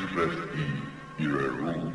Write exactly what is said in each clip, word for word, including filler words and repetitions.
Interest in your road.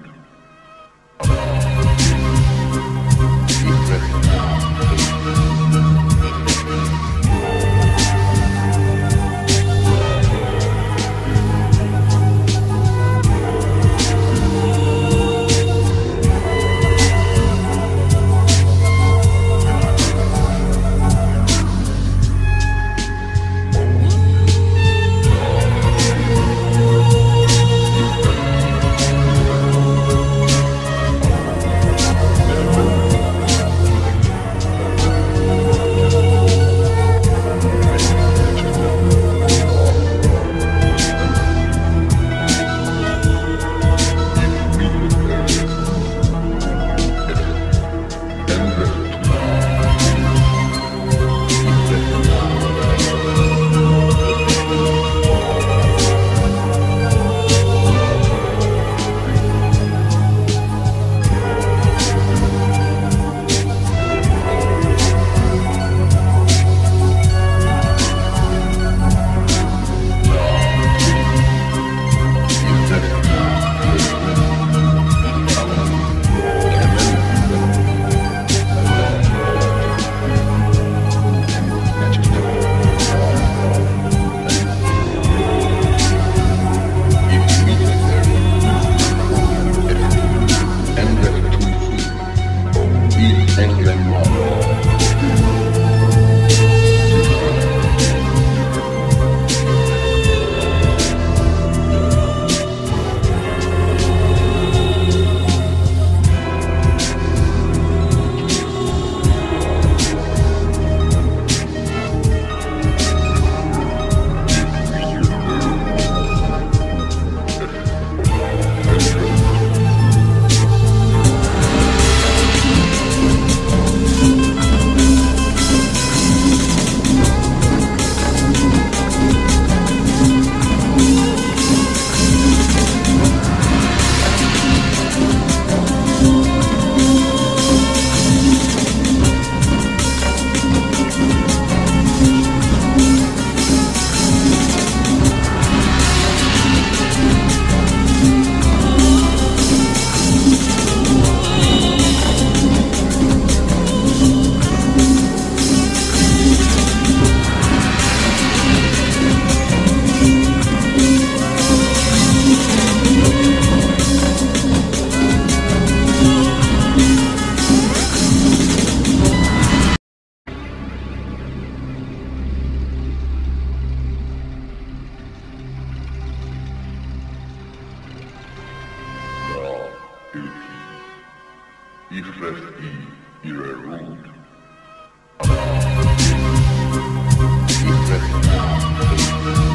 Interest in your road. Interest in